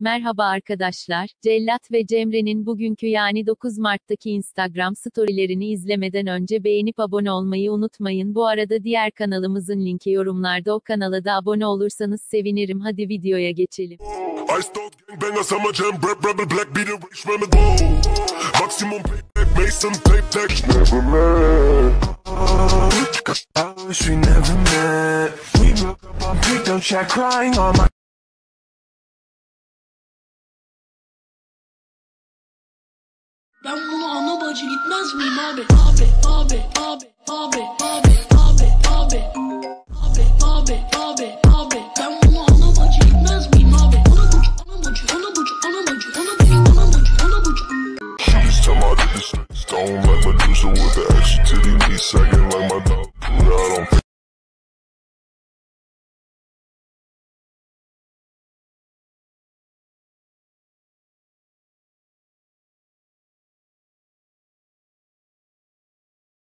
Merhaba arkadaşlar, Cellat ve Cemre'nin bugünkü yani 9 Mart'taki Instagram storylerini izlemeden önce beğenip abone olmayı unutmayın. Bu arada diğer kanalımızın linki yorumlarda, o kanala da abone olursanız sevinirim. Hadi videoya geçelim. Ben bunu ana bacı gitmez miyim abi? Abi, abi, abi, abi, abi, abi, abi, abi, abi, abi, abi, abi.